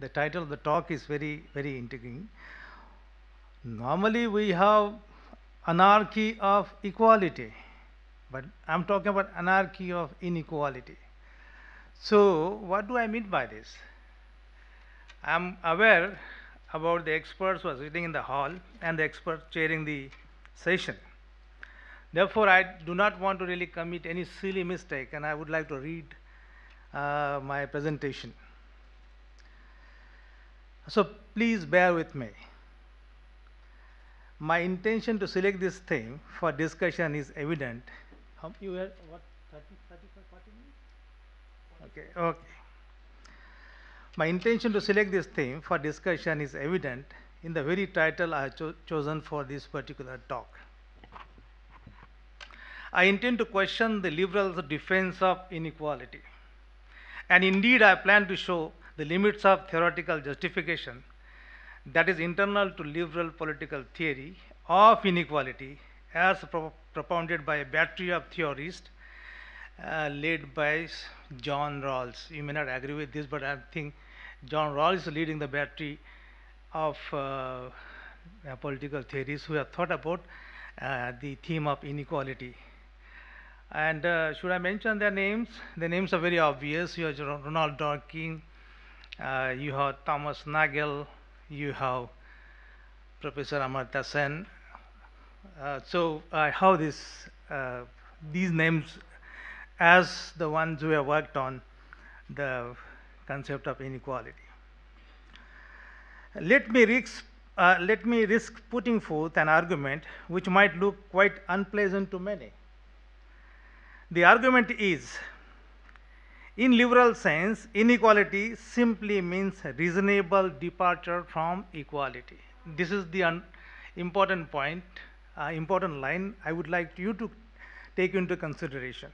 The title of the talk is very, very intriguing. Normally we have anarchy of equality, but I'm talking about anarchy of inequality. So what do I mean by this? I'm aware about the experts who are sitting in the hall and the experts chairing the session. Therefore, I do not want to really commit any silly mistake, and I would like to read my presentation. So please bear with me. My intention to select this theme for discussion is evident. How you had what 30, 40 minutes? Okay. My intention to select this theme for discussion is evident in the very title I have chosen for this particular talk. I intend to question the liberals' defense of inequality. And indeed, I plan to show the limits of theoretical justification that is internal to liberal political theory of inequality as propounded by a battery of theorists led by John Rawls. You may not agree with this, but I think John Rawls is leading the battery of political theorists who have thought about the theme of inequality. And should I mention their names? The names are very obvious. You have Ronald Dworkin, you have Thomas Nagel, you have Professor Amartya Sen. So I have these names as the ones who have worked on the concept of inequality. Let me risk putting forth an argument which might look quite unpleasant to many. The argument is, in liberal sense, inequality simply means reasonable departure from equality. This is the important point, important line I would like you to take into consideration.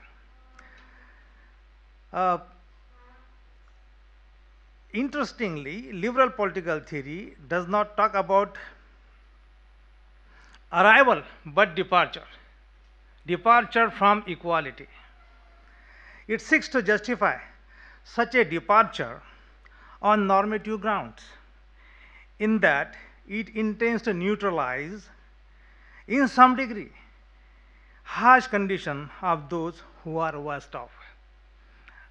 Interestingly, liberal political theory does not talk about arrival but departure. Departure from equality. It seeks to justify such a departure on normative grounds, in that it intends to neutralize, in some degree, harsh condition of those who are worst off.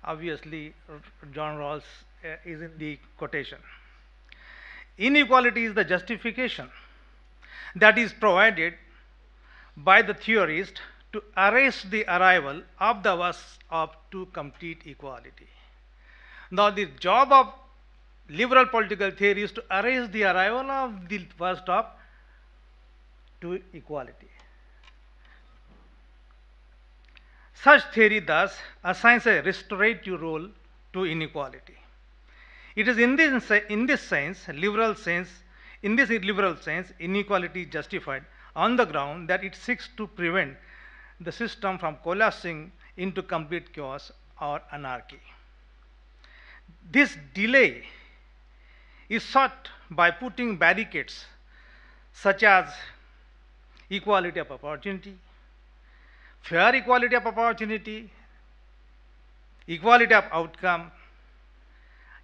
Obviously, John Rawls is in the quotation. Inequality is the justification that is provided by the theorist to arrest the arrival of the worst off to complete equality. Now, the job of liberal political theory is to arrest the arrival of the worst off to equality. Such theory thus assigns a restorative role to inequality. It is in this liberal sense, inequality is justified on the ground that it seeks to prevent the system from collapsing into complete chaos or anarchy. This delay is sought by putting barricades such as equality of opportunity, fair equality of opportunity, equality of outcome,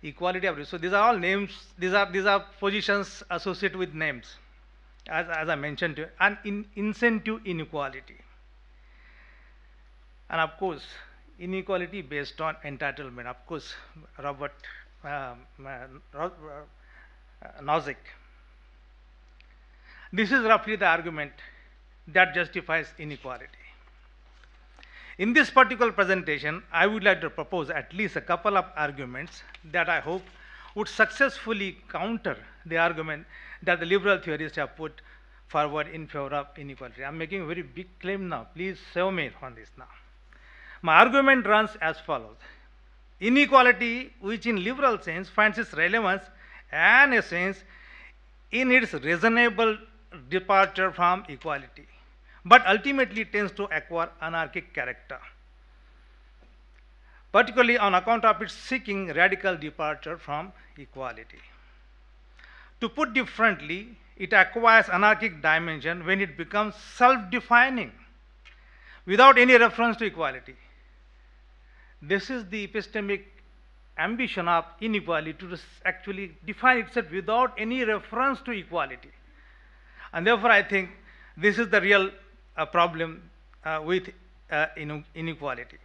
equality of resource. These are all names, these are positions associated with names, as I mentioned to you, and incentive inequality. And of course, inequality based on entitlement. Of course, Robert Nozick. This is roughly the argument that justifies inequality. In this particular presentation, I would like to propose at least a couple of arguments that I hope would successfully counter the argument that the liberal theorists have put forward in favor of inequality. I'm making a very big claim now. Please show me on this now. My argument runs as follows. Inequality, which in liberal sense finds its relevance and essence in its reasonable departure from equality, but ultimately tends to acquire anarchic character, particularly on account of its seeking radical departure from equality. To put differently, it acquires anarchic dimension when it becomes self-defining without any reference to equality. This is the epistemic ambition of inequality to actually define itself without any reference to equality. And therefore, I think this is the real problem with inequality.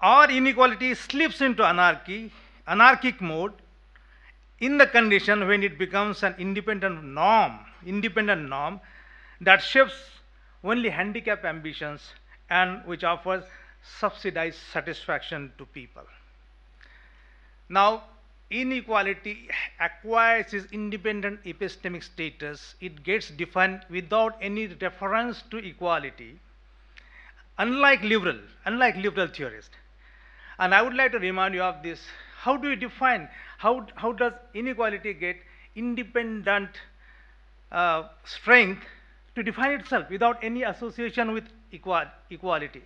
Our inequality slips into anarchic mode, in the condition when it becomes an independent norm that shapes only handicapped ambitions and which offers subsidized satisfaction to people. Now, inequality acquires its independent epistemic status. It gets defined without any reference to equality, unlike liberal theorists. And I would like to remind you of this. How do you define, how does inequality get independent strength to define itself without any association with equality?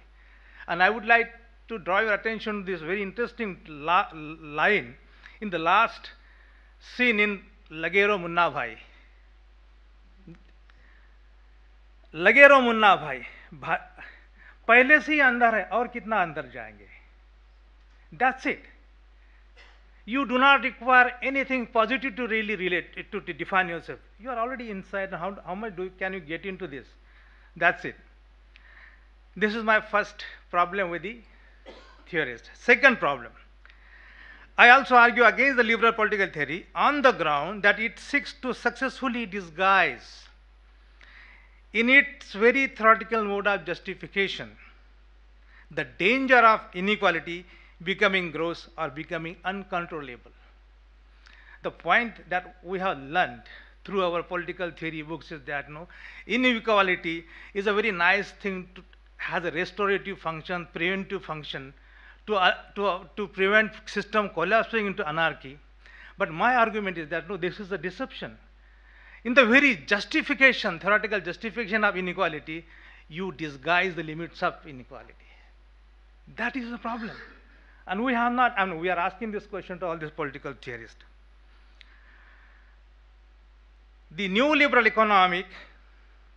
And I would like to draw your attention to this very interesting line in the last scene in Lagero Munna Bhai. Lagero Munna Bhai, पहले से ही अंदर है और कितना अंदर जाएंगे? That's it. You do not require anything positive to really relate to define yourself. You are already inside. How much can you get into this? That's it. This is my first problem with the theorist. Second problem. I also argue against the liberal political theory on the ground that it seeks to successfully disguise in its very theoretical mode of justification the danger of inequality becoming gross or becoming uncontrollable. The point that we have learned through our political theory books is that no, inequality is a very nice thing, has a restorative function, preventive function to prevent system collapsing into anarchy. But my argument is that no, this is a deception. In the very justification, theoretical justification of inequality, you disguise the limits of inequality. That is the problem. And we have not, I mean, we are asking this question to all these political theorists. The neoliberal economic,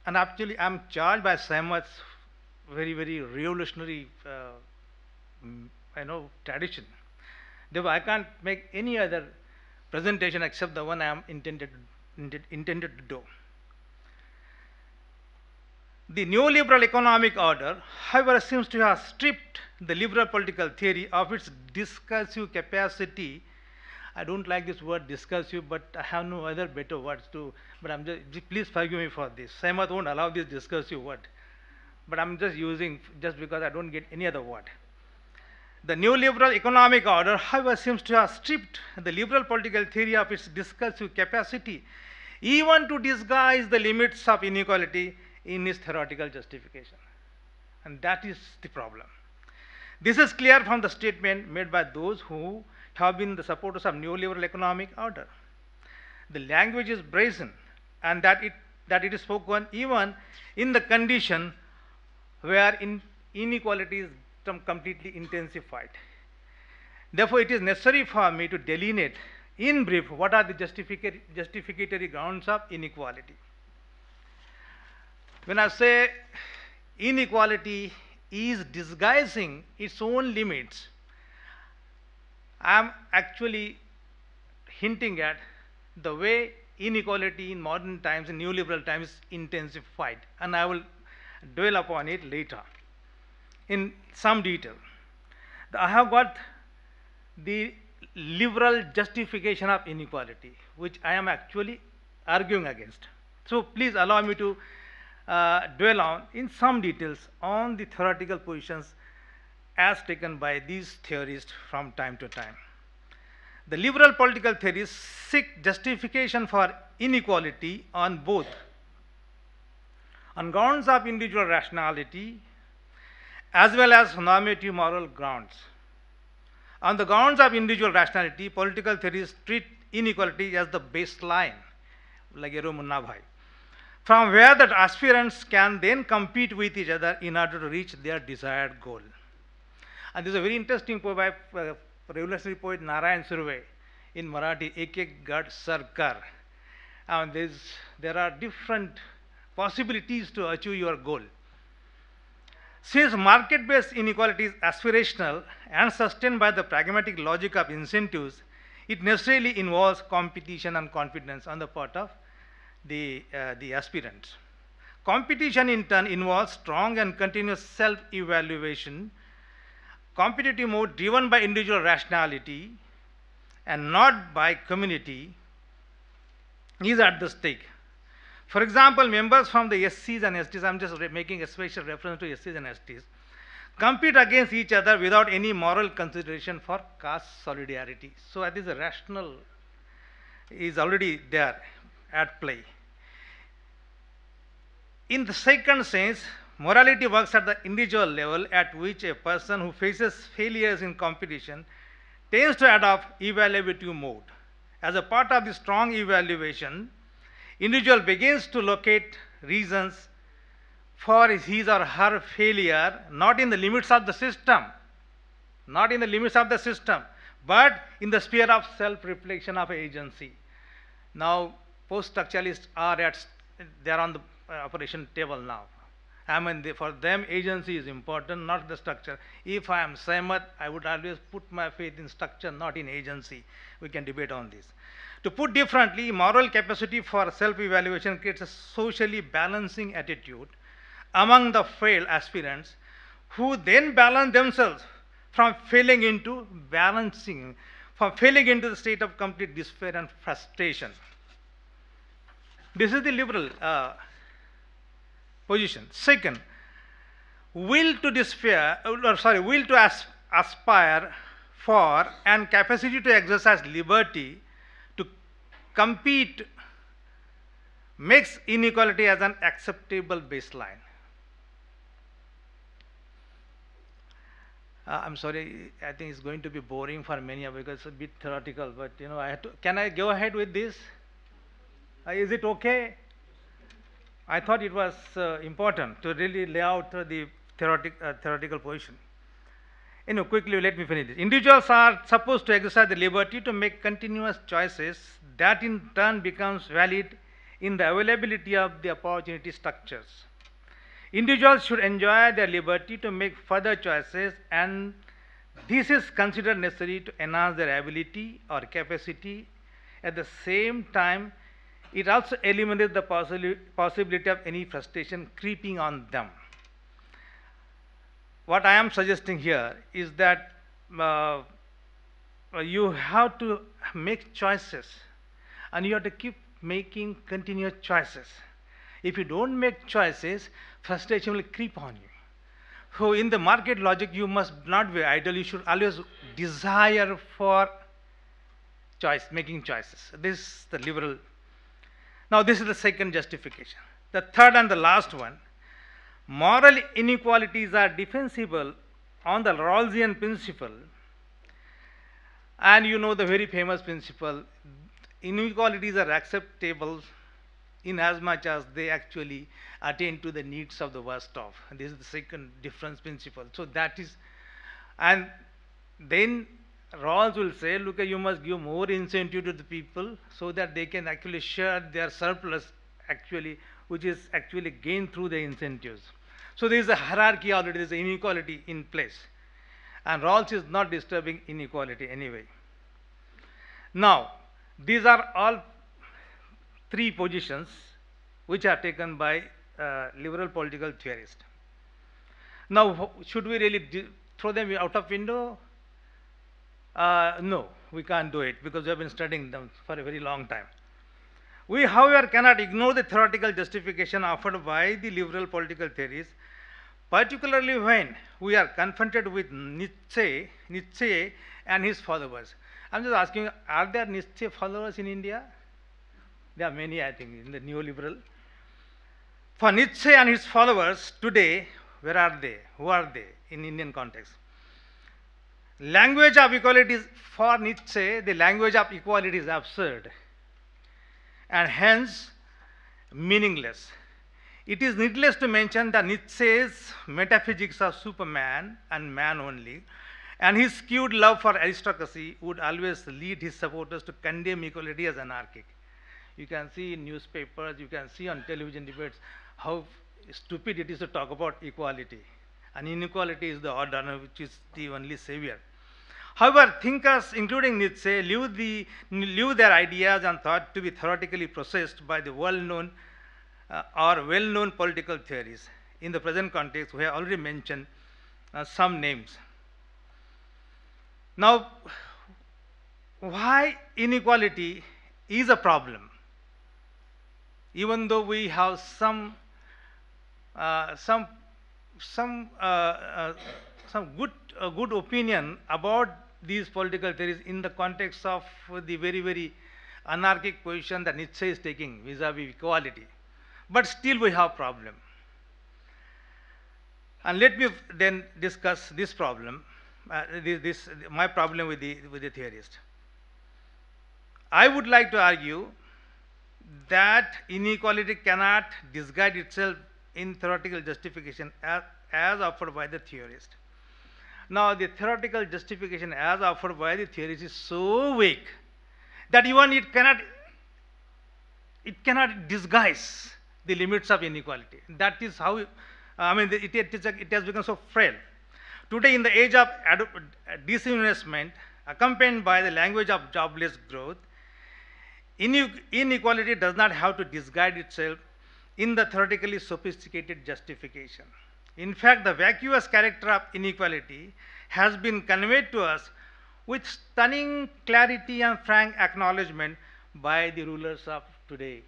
and actually I'm charged by SAHMAT's very, very revolutionary, I know, tradition. Therefore, I can't make any other presentation except the one I am intended to do. The neoliberal economic order, however, seems to have stripped the liberal political theory of its discursive capacity. I don't like this word discursive, but I have no other better words to, but I'm just, please forgive me for this. SAHMAT won't allow this discursive word, but I'm just using just because I don't get any other word. The neoliberal economic order, however, seems to have stripped the liberal political theory of its discursive capacity, even to disguise the limits of inequality in its theoretical justification. And that is the problem. This is clear from the statement made by those who have been the supporters of neoliberal economic order. The language is brazen, and that it is spoken even in the condition where inequality is completely intensified. Therefore, it is necessary for me to delineate in brief what are the justificatory grounds of inequality. When I say inequality is disguising its own limits, I am actually hinting at the way inequality in modern times, in neoliberal times, intensified. And I will dwell upon it later in some detail. I have got the liberal justification of inequality, which I am actually arguing against. So please allow me to dwell on in some details on the theoretical positions as taken by these theorists from time to time. The liberal political theories seek justification for inequality on both on grounds of individual rationality as well as normative moral grounds. On the grounds of individual rationality, political theories treat inequality as the baseline, Lagero Munna Bhai, from where the aspirants can then compete with each other in order to reach their desired goal. And this is a very interesting poem by revolutionary poet Narayan Surve, in Marathi, Ek Ek Gad Sarkar. And there are different possibilities to achieve your goal. Since market-based inequality is aspirational and sustained by the pragmatic logic of incentives, it necessarily involves competition and confidence on the part of the aspirants. Competition in turn involves strong and continuous self-evaluation, competitive mode driven by individual rationality and not by community is at the stake. For example, members from the SCs and STs, I'm just making a special reference to SCs and STs, compete against each other without any moral consideration for caste solidarity. So that is a rational is already there at play. In the second sense, morality works at the individual level, at which a person who faces failures in competition tends to adopt evaluative mode. As a part of the strong evaluation, individual begins to locate reasons for his or her failure, not in the limits of the system, but in the sphere of self-reflection of agency. Now, post-structuralists are they are on the operation table now. I mean, for them, agency is important, not the structure. If I am SAHMAT, I would always put my faith in structure, not in agency. We can debate on this. To put differently, moral capacity for self-evaluation creates a socially balancing attitude among the failed aspirants, who then balance themselves from failing into balancing, from failing into the state of complete despair and frustration. This is the liberal position. Second, will to aspire for and capacity to exercise liberty to compete makes inequality as an acceptable baseline. I'm sorry, I think it's going to be boring for many of you because it's a bit theoretical, but you know, I have to, can I go ahead with this? Is it okay? I thought it was important to really lay out the theoretical position. You know, quickly let me finish this. Individuals are supposed to exercise the liberty to make continuous choices that in turn becomes valid in the availability of the opportunity structures. Individuals should enjoy their liberty to make further choices, and this is considered necessary to enhance their ability or capacity. At the same time, it also eliminates the possibility of any frustration creeping on them. What I am suggesting here is that you have to make choices, and you have to keep making continuous choices. If you don't make choices, frustration will creep on you. So in the market logic, you must not be idle. You should always desire for choice, making choices. This is the liberal. Now, this is the second justification. The third and the last one, moral inequalities are defensible on the Rawlsian principle. And you know the very famous principle, inequalities are acceptable in as much as they actually attend to the needs of the worst off. And this is the second difference principle. So that is, and then Rawls will say, look, you must give more incentive to the people so that they can actually share their surplus, actually, which is actually gained through the incentives. So there is a hierarchy already, there is inequality in place. And Rawls is not disturbing inequality anyway. Now, these are all three positions which are taken by liberal political theorists. Now, should we really throw them out of window? No, we can't do it because we have been studying them for a very long time. We, however, cannot ignore the theoretical justification offered by the liberal political theories, particularly when we are confronted with Nietzsche and his followers. I'm just asking, are there Nietzsche followers in India? There are many, I think, in the neoliberal. For Nietzsche and his followers today, where are they? Who are they in Indian context? Language of equality is, for Nietzsche, the language of equality is absurd and hence meaningless. It is needless to mention that Nietzsche's metaphysics of Superman and man only and his skewed love for aristocracy would always lead his supporters to condemn equality as anarchic. You can see in newspapers, you can see on television debates how stupid it is to talk about equality. and inequality is the order which is the only savior. However, thinkers, including Nietzsche, leave their ideas and thought to be theoretically processed by the well-known or well-known political theories. In the present context, we have already mentioned some names. Now, why inequality is a problem? Even though we have some good opinion about these political theories in the context of the very, very anarchic position that Nietzsche is taking vis-a-vis equality, but still we have problem. And let me then discuss this problem, my problem with the theorist. I would like to argue that inequality cannot disguise itself in theoretical justification as offered by the theorist. Now, the theoretical justification as offered by the theorist is so weak that even it cannot disguise the limits of inequality. That is how, I mean, it has become so frail. Today, in the age of disinvestment, accompanied by the language of jobless growth, inequality does not have to disguise itself in the theoretically sophisticated justification. In fact, the vacuous character of inequality has been conveyed to us with stunning clarity and frank acknowledgement by the rulers of today.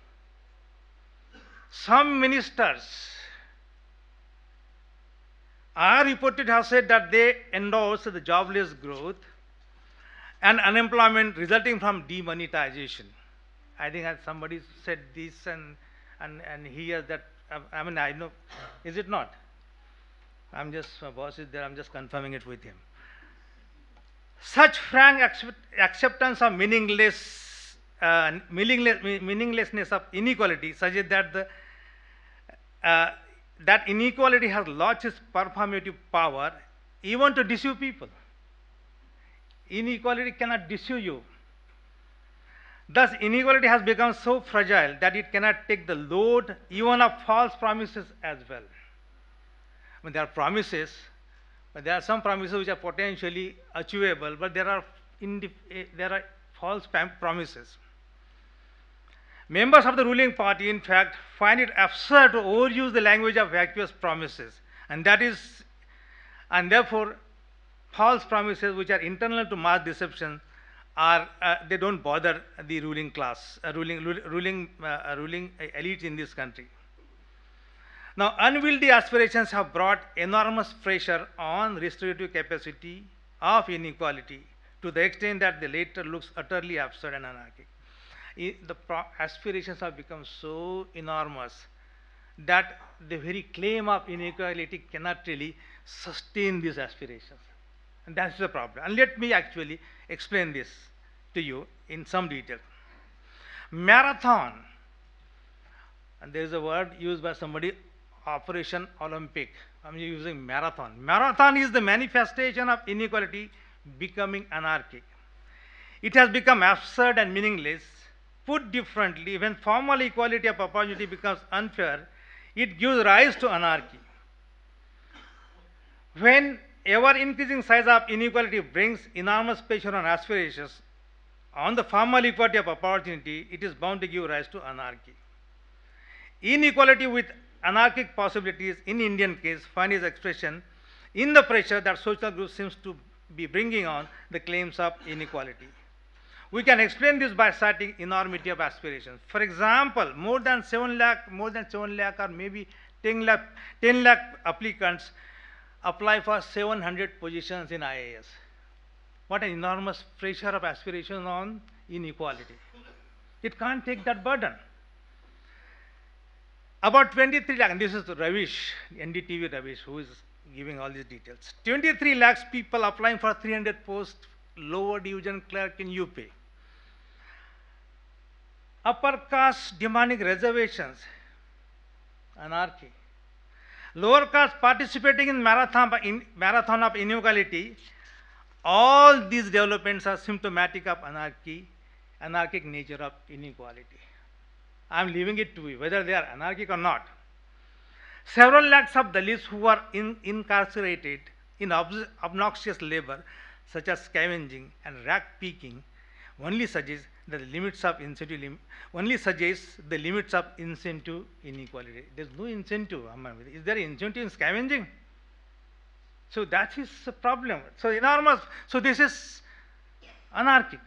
Some ministers are reported to have said that they endorse the jobless growth and unemployment resulting from demonetization. I think somebody said this and he has that, I mean, I know, is it not? I'm just, my boss is there, I'm just confirming it with him. Such frank acceptance of meaninglessness of inequality suggests that that inequality has lost its performative power even to deceive people. Inequality cannot deceive you. Thus, inequality has become so fragile that it cannot take the load even of false promises as well. I mean, there are promises, but there are some promises which are potentially achievable, but there are false promises. Members of the ruling party, in fact, find it absurd to overuse the language of vacuous promises, and therefore, false promises which are internal to mass deception are they don't bother the ruling class, ruling elite in this country. Now, unwieldy aspirations have brought enormous pressure on restorative capacity of inequality to the extent that the latter looks utterly absurd and anarchic. The aspirations have become so enormous that the very claim of inequality cannot really sustain these aspirations. And that's the problem. And let me actually explain this to you in some detail. Marathon, and there is a word used by somebody, Operation Olympic. I'm using marathon. Marathon is the manifestation of inequality becoming anarchic. It has become absurd and meaningless. Put differently, when formal equality of opportunity becomes unfair, it gives rise to anarchy. When ever-increasing size of inequality brings enormous pressure on aspirations, on the formal equality of opportunity, it is bound to give rise to anarchy. Inequality with anarchic possibilities in Indian case finds its expression in the pressure that social groups seems to be bringing on the claims of inequality. We can explain this by citing enormity of aspirations. For example, more than 7 lakh or maybe 10 lakh applicants apply for 700 positions in IAS. What an enormous pressure of aspiration on inequality. It can't take that burden. About 23 lakh, and this is Ravish, NDTV Ravish, who is giving all these details. 23 lakhs people applying for 300 posts, lower division clerk in UP. Upper caste demanding reservations, anarchy. Lower caste participating in marathon of inequality. All these developments are symptomatic of anarchic nature of inequality. I am leaving it to you whether they are anarchic or not. Several lakhs of Dalits who were incarcerated in obnoxious labor, such as scavenging and rag picking, only suggests the limits of incentive. Inequality. There is no incentive. Is there incentive in scavenging? So that is the problem. So enormous. So this is anarchic.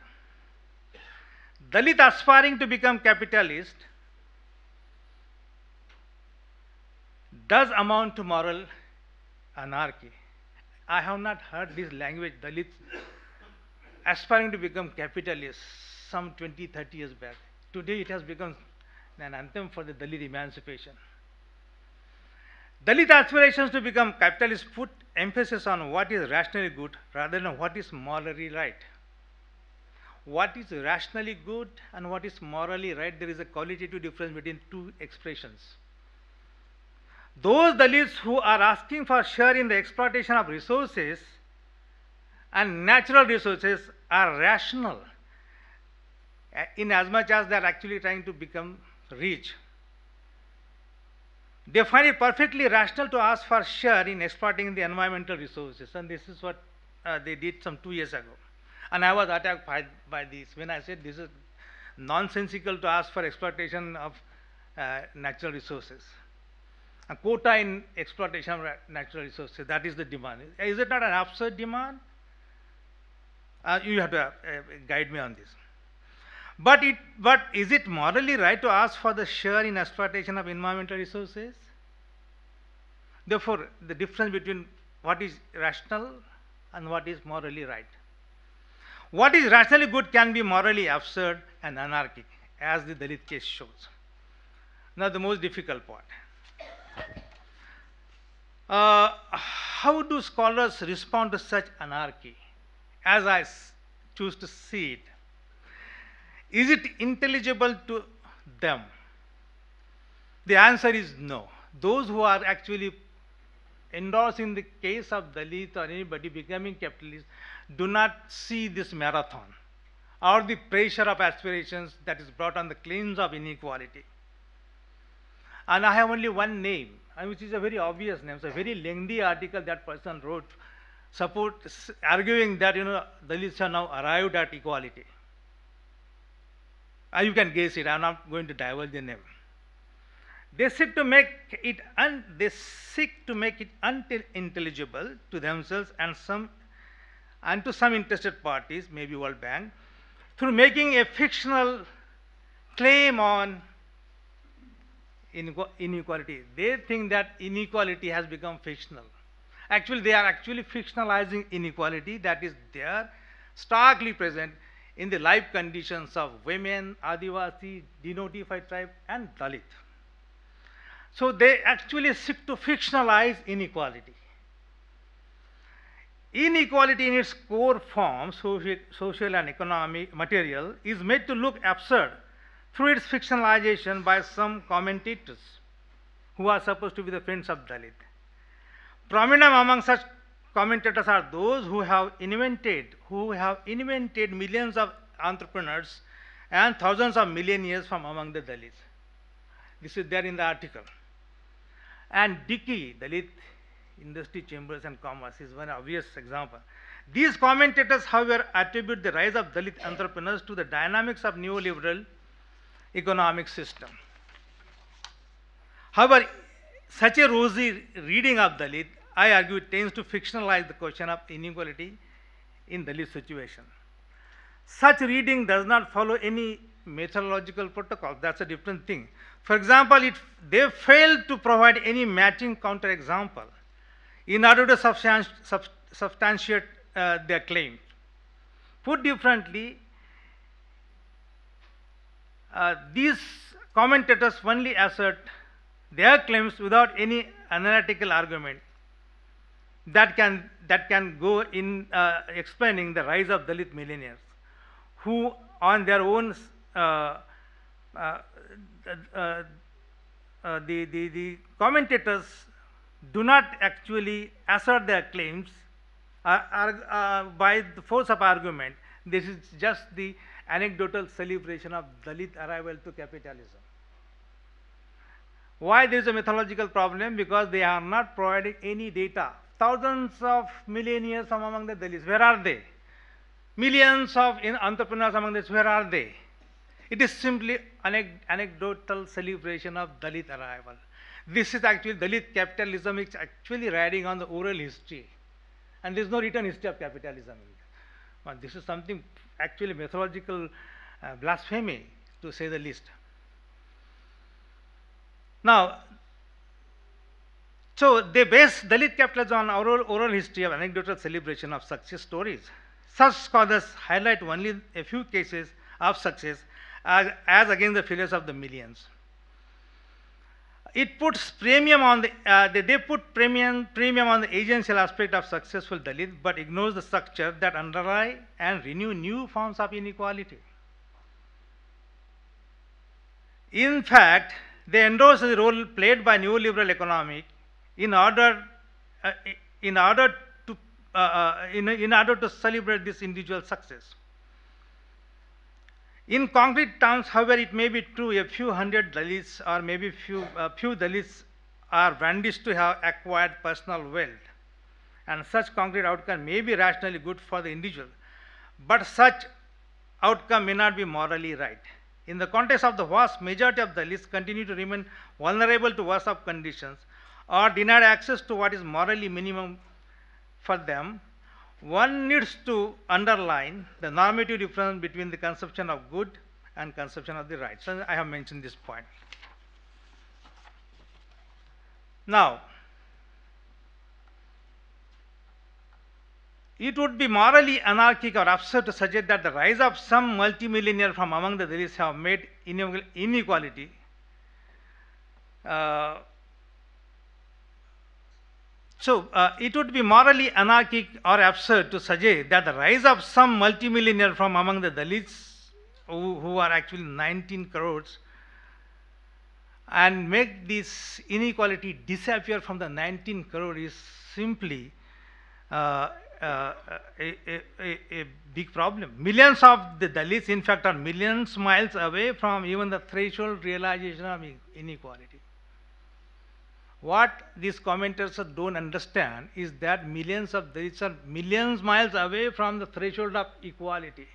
Dalit aspiring to become capitalist does amount to moral anarchy. I have not heard this language, Dalit aspiring to become capitalist, some 20, 30 years back. Today it has become an anthem for the Dalit emancipation. Dalit aspirations to become capitalists put emphasis on what is rationally good rather than what is morally right. What is rationally good and what is morally right, there is a qualitative difference between two expressions. Those Dalits who are asking for share in the exploitation of resources and natural resources are rational, in as much as they are actually trying to become rich. They find it perfectly rational to ask for share in exploiting the environmental resources, and this is what they did some 2 years ago. And I was attacked by this when I said this is nonsensical to ask for exploitation of natural resources. A quota in exploitation of natural resources, that is the demand. Is it not an absurd demand? You have to guide me on this. But is it morally right to ask for the share in exploitation of environmental resources? Therefore, the difference between what is rational and what is morally right. What is rationally good can be morally absurd and anarchic, as the Dalit case shows. Now, the most difficult part. How do scholars respond to such anarchy, as I choose to see it? Is it intelligible to them? The answer is no. Those who are actually endorsing the case of Dalit or anybody becoming capitalist do not see this marathon or the pressure of aspirations that is brought on the claims of inequality. And I have only one name, which is a very obvious name. It's a very lengthy article that person wrote, arguing that Dalits have now arrived at equality. You can guess it. I'm not going to divulge the name. They seek to make it unintelligible to themselves and to some interested parties, maybe World Bank, through making a fictional claim on inequality. They think that inequality has become fictional. Actually, they are actually fictionalizing inequality that is there, starkly present in the life conditions of women, Adivasi, denotified tribe, and Dalit. So they actually seek to fictionalize inequality. Inequality in its core form, social and economic material, is made to look absurd through its fictionalization by some commentators who are supposed to be the friends of Dalit. Prominent among such commentators are those who have invented millions of entrepreneurs and thousands of millionaires from among the Dalits. This is there in the article. And Dickey, Dalit Industry Chambers and Commerce, is one obvious example. These commentators, however, attribute the rise of Dalit entrepreneurs to the dynamics of neoliberal economic system. However, such a rosy reading of Dalit, I argue, tends to fictionalize the question of inequality in Dalit situation. Such reading does not follow any methodological protocol. That's a different thing. For example, they failed to provide any matching counterexample in order to substantiate their claim. Put differently, these commentators only assert their claims without any analytical argument that can go in explaining the rise of Dalit millionaires, who on their own the commentators do not actually assert their claims by the force of argument. This is just the anecdotal celebration of Dalit arrival to capitalism. Why there is a mythological problem? Because they are not providing any data. Thousands of millionaires from among the Dalits, where are they? Millions of entrepreneurs among this, where are they? It is simply anecdotal celebration of Dalit arrival. This is actually Dalit capitalism is actually riding on the oral history, and there is no written history of capitalism. But this is something actually mythological blasphemy, to say the least. Now, so they base Dalit capitalism on oral history of anecdotal celebration of success stories. Such scholars highlight only a few cases of success as against the failures of the millions. It puts premium on the they put premium on the agency aspect of successful Dalit, but ignores the structure that underlie and renew new forms of inequality. In fact, they endorse the role played by neoliberal economic in order to celebrate this individual success. In concrete terms, however, it may be true a few hundred Dalits or maybe few Dalits are brandished to have acquired personal wealth, and such concrete outcome may be rationally good for the individual, but such outcome may not be morally right. In the context of the vast majority of Dalits continue to remain vulnerable to worse off conditions or denied access to what is morally minimum for them, one needs to underline the normative difference between the conception of good and conception of the right. So I have mentioned this point. Now, it would be morally anarchic or absurd to suggest that the rise of some multimillionaire from among the Dalits have made inequality it would be morally anarchic or absurd to suggest that the rise of some multimillionaire from among the Dalits, who are actually 19 crores, and make this inequality disappear from the 19 crore is simply a big problem. Millions of the Dalits, in fact, are millions miles away from even the threshold realization of inequality. What these commenters don't understand is that millions of Dalits are millions miles away from the threshold of equality.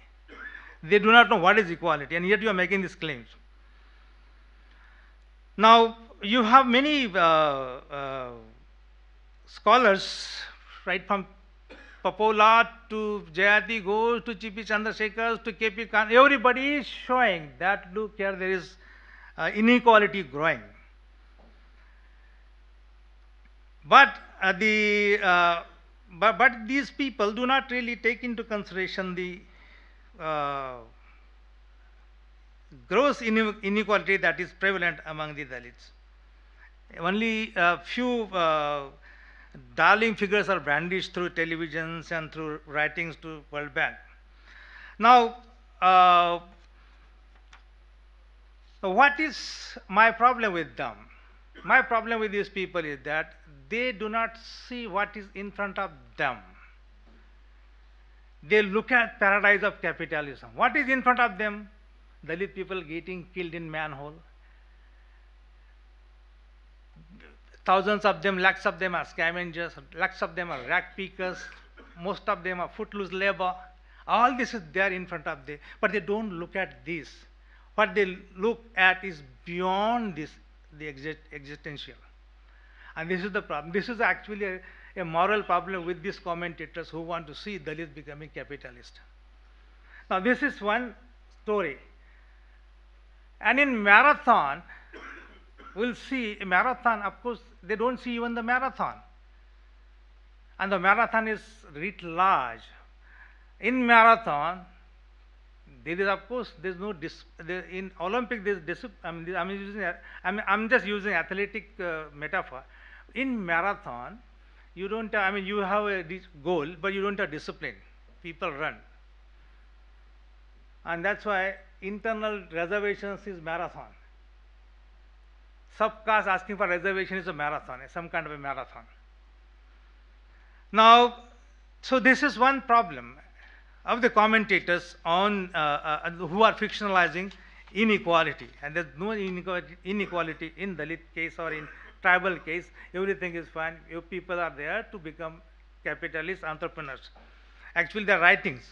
They do not know what is equality, and yet you are making these claims. Now, you have many scholars, right from Papola to Jayati Ghosh to K.P. Chandrasekhar to K.P. Khan, everybody is showing that, look here, there is inequality growing. But these people do not really take into consideration the gross inequality that is prevalent among the Dalits. Only a few darling figures are brandished through televisions and through writings to World Bank. Now, what is my problem with them? My problem with these people is that they do not see what is in front of them. They look at paradise of capitalism. What is in front of them? Dalit people getting killed in manhole. Thousands of them, lakhs of them are scavengers, lakhs of them are rag pickers, most of them are footloose labor. All this is there in front of them, but they don't look at this. What they look at is beyond this, the existential. And this is the problem. This is actually a moral problem with these commentators who want to see Dalits becoming capitalist. Now, this is one story. And in marathon, we'll see a marathon, of course, they don't see even the marathon. And the marathon is writ large. In marathon, there is, of course, there's no, in Olympic, there's I'm just using athletic metaphor. In marathon, you don't, I mean, you have a goal, but you don't have discipline. People run. And that's why internal reservations is marathon. Subcast asking for reservation is a marathon, some kind of a marathon. Now, so this is one problem of the commentators on who are fictionalizing inequality, and there's no inequality in Dalit case or in tribal case. Everything is fine. Your people are there to become capitalist entrepreneurs. Actually, there are writings,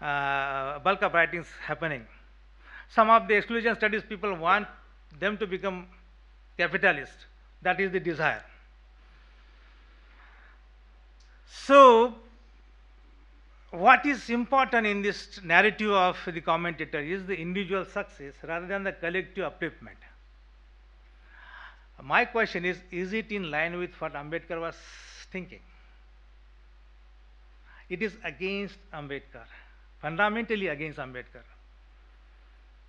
bulk of writings happening. Some of the exclusion studies people want them to become capitalists. That is the desire. So, what is important in this narrative of the commentator is the individual success rather than the collective upliftment. My question is it in line with what Ambedkar was thinking? It is against Ambedkar, fundamentally against Ambedkar.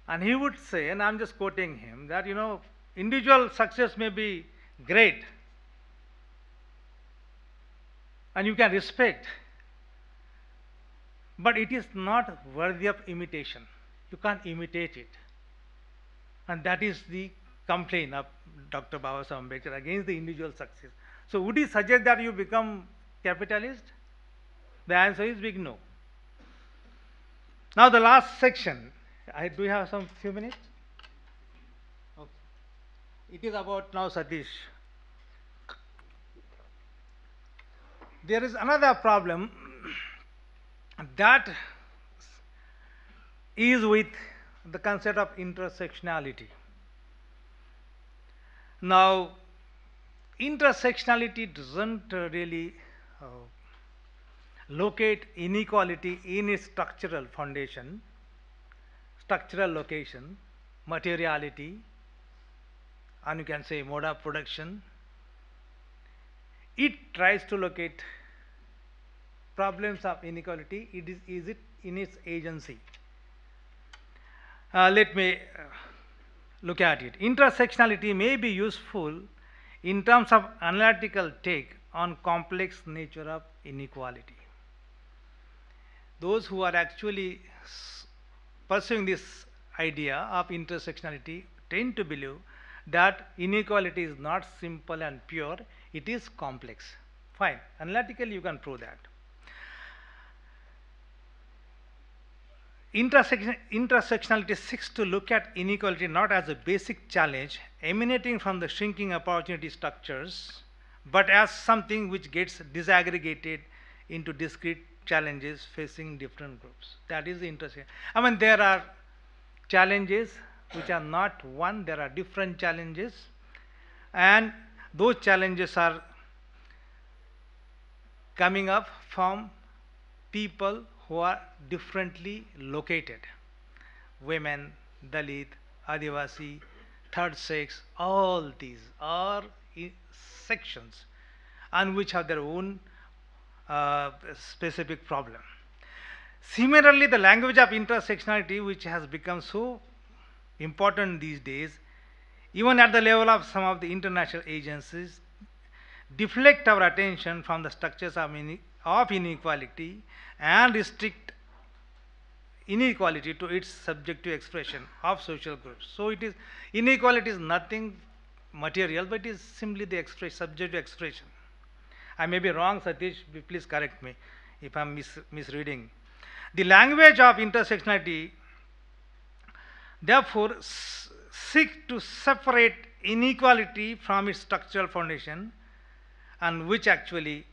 And he would say, and I'm just quoting him, that, you know, individual success may be great and you can respect, but it is not worthy of imitation. You can't imitate it. And that is the complaint of Dr. Babasaheb Ambedkar against the individual success. So would he suggest that you become capitalist? The answer is big no. Now the last section, do we have some few minutes? Okay. It is about now Satish. There is another problem that is with the concept of intersectionality. Now, intersectionality doesn't really locate inequality in its structural foundation, structural location, materiality, and you can say mode of production. It tries to locate problems of inequality. It is it in its agency. Let me look at it. Intersectionality may be useful in terms of analytical take on complex nature of inequality. Those who are actually pursuing this idea of intersectionality tend to believe that inequality is not simple and pure, it is complex. Fine, analytically you can prove that. Intersectionality seeks to look at inequality not as a basic challenge emanating from the shrinking opportunity structures, but as something which gets disaggregated into discrete challenges facing different groups. That is the intersection. I mean, there are challenges which are not one, there are different challenges, and those challenges are coming up from people who are differently located. Women, Dalit, Adivasi, third sex, all these are sections and which have their own specific problem. Similarly, the language of intersectionality, which has become so important these days, even at the level of some of the international agencies, deflect our attention from the structures of inequality and restrict inequality to its subjective expression of social groups. So it is, inequality is nothing material, but it is simply the subjective expression. I may be wrong, Satish, please correct me if I am misreading. The language of intersectionality therefore seeks to separate inequality from its structural foundation, and which actually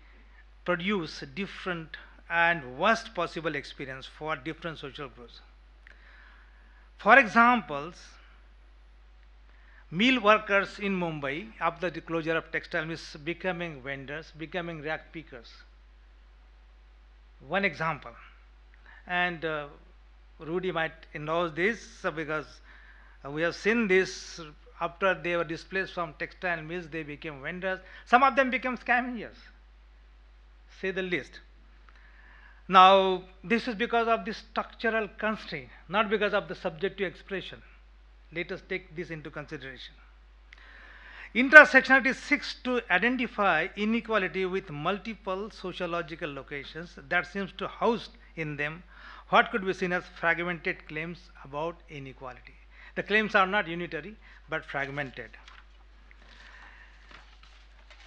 produce different and worst possible experience for different social groups. For example, meal workers in Mumbai, after the closure of textile mills, becoming vendors, becoming rack pickers. One example. And Rudy might endorse this because we have seen this. After they were displaced from textile mills, they became vendors. Some of them became scavengers, say the least. Now, this is because of the structural constraint, not because of the subjective expression. Let us take this into consideration. Intersectionality seeks to identify inequality with multiple sociological locations that seems to house in them what could be seen as fragmented claims about inequality. The claims are not unitary, but fragmented.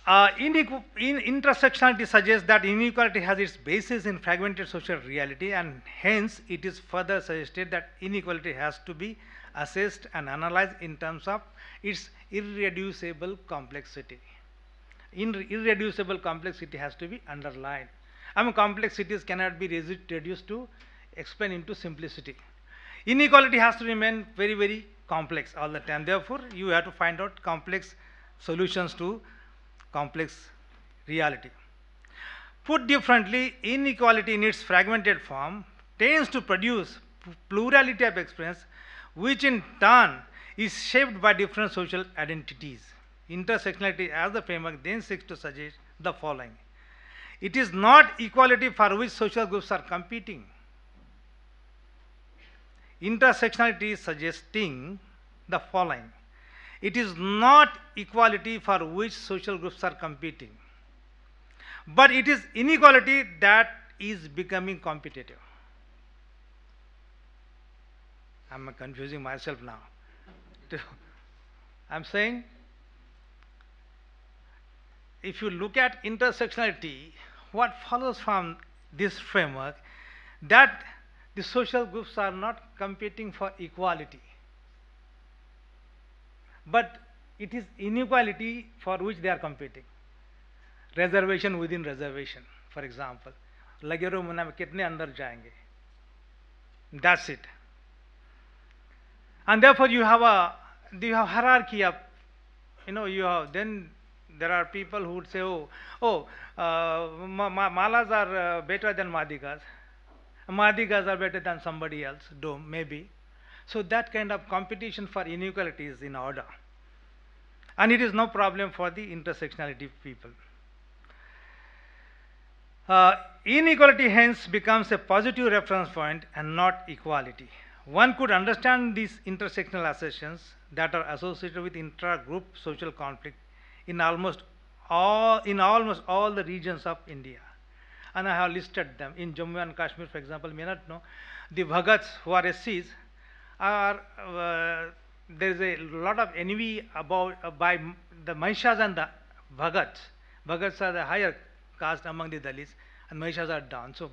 Intersectionality suggests that inequality has its basis in fragmented social reality, and hence it is further suggested that inequality has to be assessed and analyzed in terms of its irreducible complexity. In irreducible complexity has to be underlined. I mean, complexities cannot be reduced to explain into simplicity. Inequality has to remain very, very complex all the time. Therefore, you have to find out complex solutions to complex reality. Put differently, inequality in its fragmented form tends to produce plurality of experience, which in turn is shaped by different social identities. Intersectionality as the framework then seeks to suggest the following. It is not equality for which social groups are competing. Intersectionality is suggesting the following. It is not equality for which social groups are competing, but it is inequality that is becoming competitive. I'm confusing myself now. I'm saying, if you look at intersectionality, what follows from this framework that the social groups are not competing for equality, but it is inequality for which they are competing. Reservation within reservation, for example. Lagero Munna Bhai kitne andar jayenge. That's it. And therefore you have hierarchy of, you have, then there are people who would say, malas are better than madigas. Madigas are better than somebody else, maybe. So that kind of competition for inequality is in order. And it is no problem for the intersectionality people. Inequality hence becomes a positive reference point and not equality. One could understand these intersectional assertions that are associated with intra-group social conflict in almost all the regions of India. And I have listed them. In Jammu and Kashmir, for example, may not know, the Bhagats who are SCs are, there is a lot of envy about by the Maishas and the Bhagats. Bhagats are the higher caste among the Dalits, and Maishas are down. So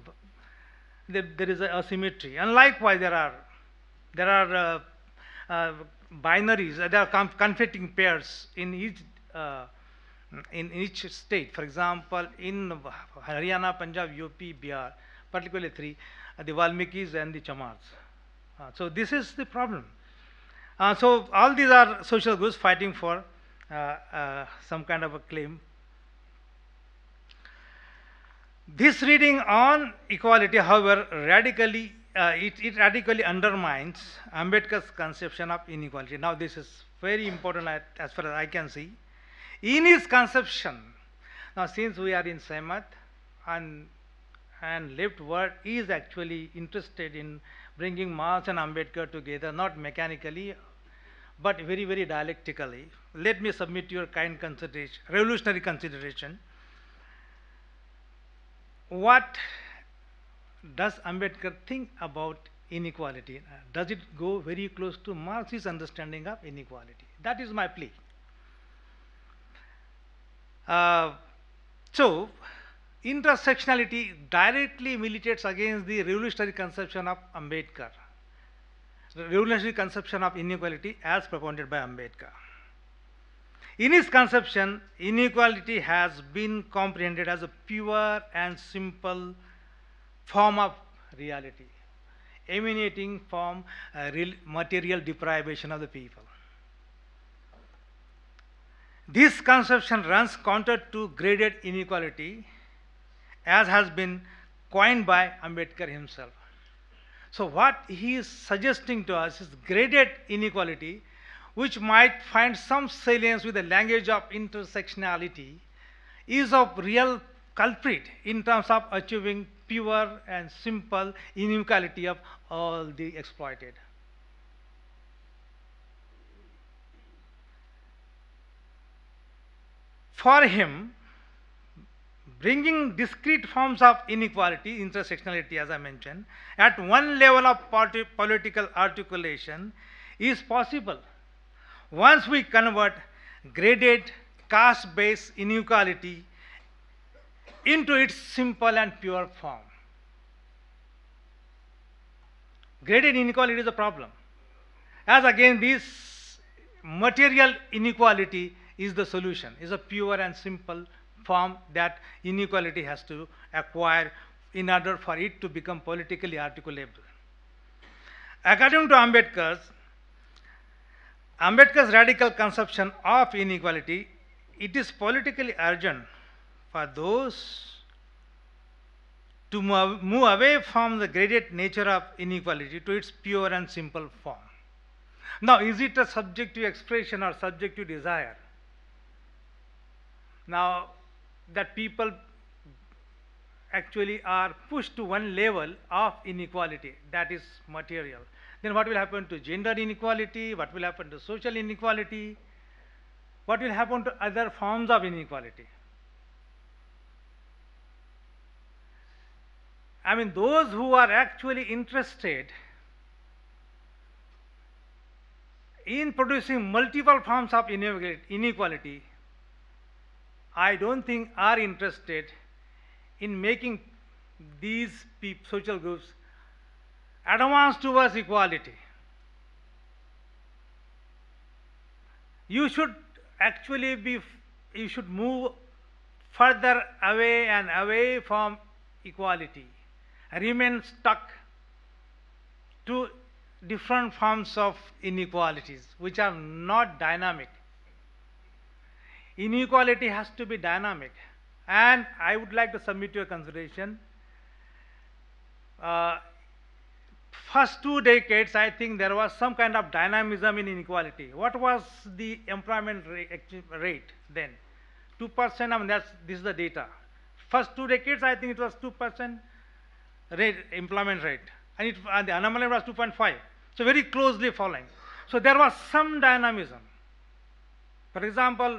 there is a asymmetry. And likewise, there are binaries. There are conflicting pairs in each state. For example, in Haryana, Punjab, UP, Bihar, particularly three, the Valmikis and the Chamars. So this is the problem. So all these are social groups fighting for some kind of a claim. This reading on equality, however, radically it radically undermines Ambedkar's conception of inequality. Now this is very important as far as I can see. In his conception, now since we are in SAHMAT and left world is actually interested in bringing Marx and Ambedkar together, not mechanically, but very, very dialectically. Let me submit your kind consideration, revolutionary consideration. What does Ambedkar think about inequality? Does it go very close to Marx's understanding of inequality? That is my plea. So, intersectionality directly militates against the revolutionary conception of Ambedkar, the revolutionary conception of inequality as propounded by Ambedkar. In his conception, inequality has been comprehended as a pure and simple form of reality, emanating from real material deprivation of the people. This conception runs counter to graded inequality, as has been coined by Ambedkar himself. So what he is suggesting to us is graded inequality, which might find some salience with the language of intersectionality, is of real culprit in terms of achieving pure and simple inequality of all the exploited. For him, bringing discrete forms of inequality, intersectionality as I mentioned, at one level of political articulation is possible once we convert graded caste-based inequality into its simple and pure form. Graded inequality is a problem. As again, this material inequality is the solution, is a pure and simple form that inequality has to acquire in order for it to become politically articulable. According to Ambedkar's radical conception of inequality, it is politically urgent for those to move away from the graded nature of inequality to its pure and simple form. Now, is it a subjective expression or subjective desire? Now, that people actually are pushed to one level of inequality, that is material. Then what will happen to gender inequality? What will happen to social inequality? What will happen to other forms of inequality? I mean, those who are actually interested in producing multiple forms of inequality, I don't think are interested in making these social groups advance towards equality. You should actually you should move further away and away from equality, remain stuck to different forms of inequalities which are not dynamic. Inequality has to be dynamic, and I would like to submit to your consideration first 2 decades, I think there was some kind of dynamism in inequality. What was the employment rate then? 2%, I mean, this is the data. First 2 decades, I think it was 2% rate, employment rate, and the unemployment was 2.5. So very closely following. So there was some dynamism. For example,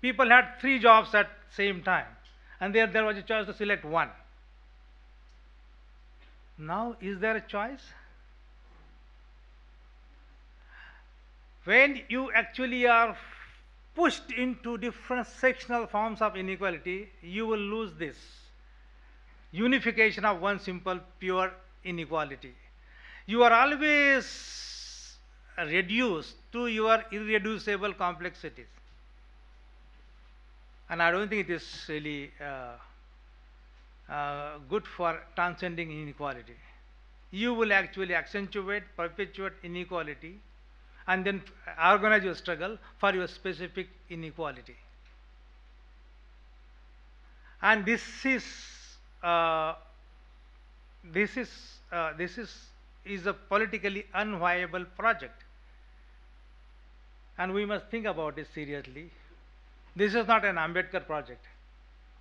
people had 3 jobs at same time, and there was a choice to select one. Now, is there a choice? When you actually are pushed into different sectional forms of inequality, you will lose this unification of one simple pure inequality. You are always reduced to your irreducible complexities. And I don't think it is really good for transcending inequality. You will actually accentuate, perpetuate inequality, and then organize your struggle for your specific inequality. And this is a politically unviable project. And we must think about it seriously. This is not an Ambedkar project.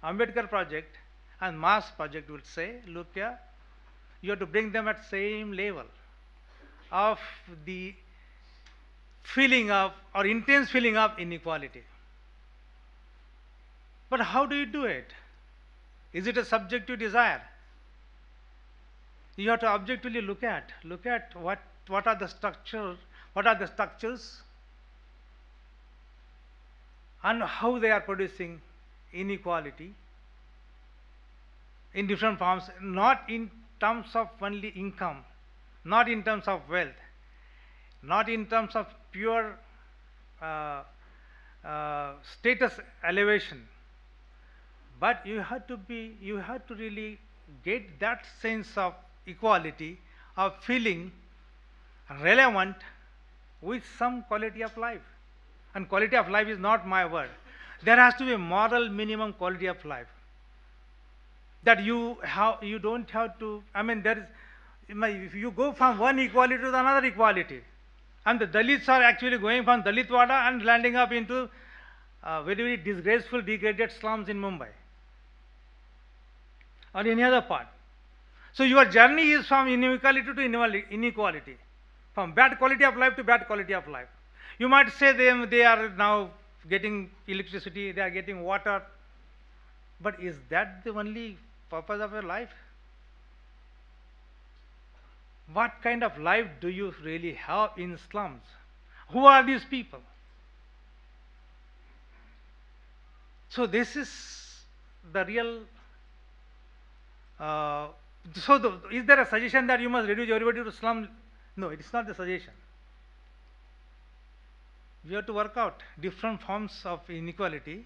Ambedkar project and mass project would say, look here, you have to bring them at same level of the feeling of, or intense feeling of inequality. But how do you do it? Is it a subjective desire? You have to objectively look at what are the structures, and how they are producing inequality in different forms, not in terms of only income, not in terms of wealth, not in terms of pure status elevation, but you have to really get that sense of equality, of feeling relevant with some quality of life. And quality of life is not my word. There has to be a moral minimum quality of life that you don't have to, I mean, there is, if you go from one equality to another equality, and the Dalits are actually going from Dalitwada and landing up into very, very disgraceful, degraded slums in Mumbai or any other part. So your journey is from inequality to inequality, from bad quality of life to bad quality of life. You might say they are now getting electricity, they are getting water, but is that the only purpose of your life? What kind of life do you really have in slums? Who are these people? So this is the real... is there a suggestion that you must reduce everybody to slum? No, it is not the suggestion. we have to work out different forms of inequality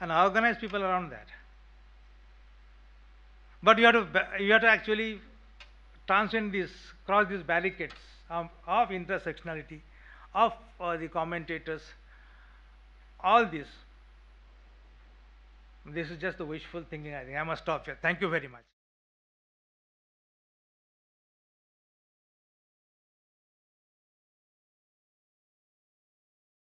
and organize people around that. But you have to actually transcend this, cross these barricades of intersectionality, of the commentators, all this. This is just the wishful thinking, I think. I must stop here. Thank you very much.